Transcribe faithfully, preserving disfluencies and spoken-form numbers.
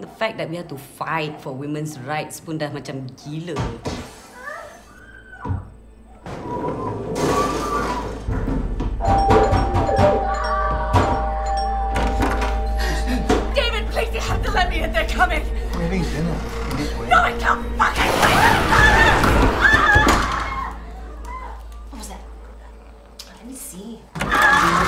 The fact that we have to fight for women's rights pun dah macam gila. David, please, you have to let me in. They're coming. We're having dinner. No, I can't fucking wait for the dinner! Ah! What was that? Let me see. Ah!